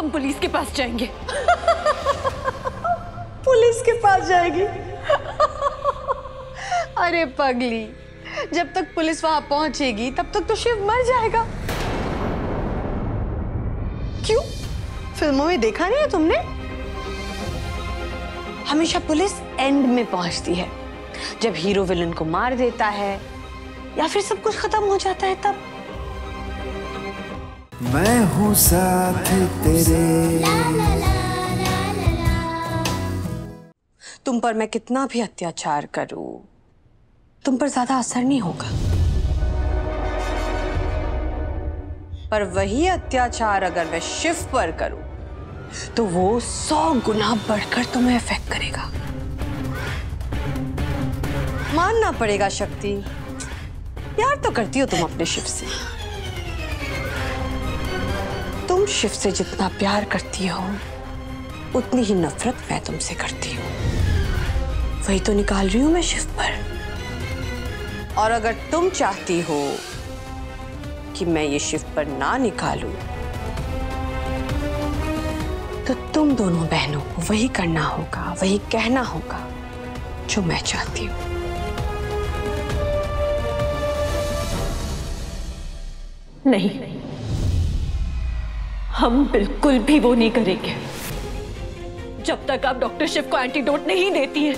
हम पुलिस के पास जाएंगे। पुलिस के पास जाएगी? अरे पगली, जब तक पुलिस वहां पहुंचेगी तब तक तो शिव मर जाएगा। क्यों, फिल्मों में देखा नहीं है तुमने? हमेशा पुलिस एंड में पहुंचती है, जब हीरो विलन को मार देता है या फिर सब कुछ खत्म हो जाता है तब। मैं हूँ साथ तेरे। ला ला ला ला ला ला। तुम पर मैं कितना भी अत्याचार करूं, तुम पर ज्यादा असर नहीं होगा। पर वही अत्याचार अगर मैं शिव पर करूं तो वो 100 गुना बढ़कर तुम्हें इफेक्ट करेगा। मानना पड़ेगा शक्ति, प्यार तो करती हो तुम अपने शिव से। तुम शिव से जितना प्यार करती हो उतनी ही नफरत मैं तुमसे करती हूँ। वही तो निकाल रही हूँ मैं शिव पर। और अगर तुम चाहती हो कि मैं ये शिव पर ना निकालूं, तो तुम दोनों बहनों को वही करना होगा, वही कहना होगा जो मैं चाहती हूँ। नहीं, हम बिल्कुल भी वो नहीं करेंगे। जब तक आप डॉक्टर शिव को एंटीडोट नहीं देती हैं,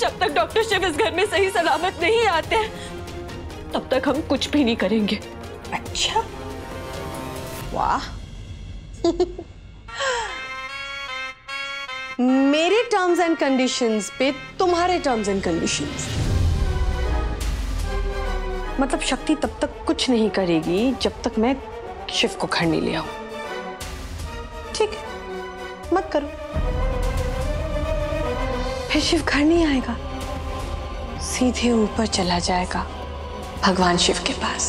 जब तक डॉक्टर शिव इस घर में सही सलामत नहीं आते, तब तक हम कुछ भी नहीं करेंगे। अच्छा, वाह। मेरे टर्म्स एंड कंडीशंस पे तुम्हारे टर्म्स एंड कंडीशंस। मतलब शक्ति तब तक कुछ नहीं करेगी जब तक मैं शिव को घर नहीं ले आऊं। ठीक है, मत करो, फिर शिव घर नहीं आएगा, सीधे ऊपर चला जाएगा भगवान शिव के पास।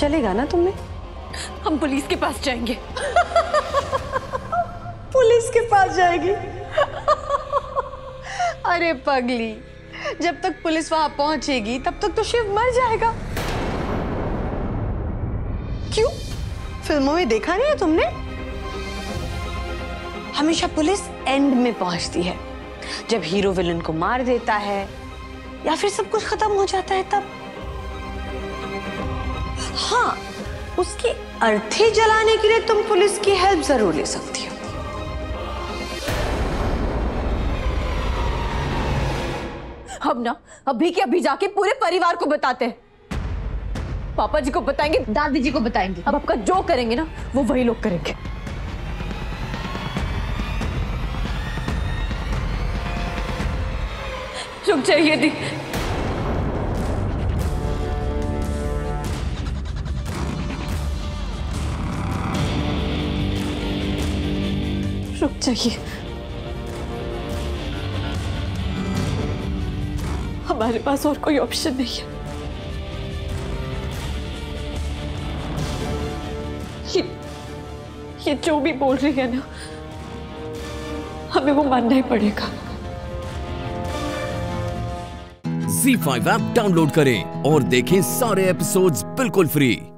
चलेगा ना तुम्हें? हम पुलिस के पास जाएंगे। पुलिस के पास जाएगी? अरे पगली, जब तक पुलिस वहां पहुंचेगी तब तक तो शिव मर जाएगा। क्यों, फिल्मों में देखा नहीं है तुमने? हमेशा पुलिस एंड में पहुंचती है, जब हीरो विलन को मार देता है या फिर सब कुछ खत्म हो जाता है तब। हाँ, उसकी अर्थी जलाने के लिए तुम पुलिस की हेल्प जरूर ले सकती हो। हम ना अभी के अभी जाके पूरे परिवार को बताते हैं। पापा जी को बताएंगे, दादी जी को बताएंगे। अब आपका जो करेंगे ना वो वही लोग करेंगे। रुक जाइए दी, रुक जाइए। हमारे पास और कोई ऑप्शन नहीं है। ये जो भी बोल रही है ना, हमें वो मानना ही पड़ेगा। ZEE5 ऐप डाउनलोड करें और देखें सारे एपिसोड्स बिल्कुल फ्री।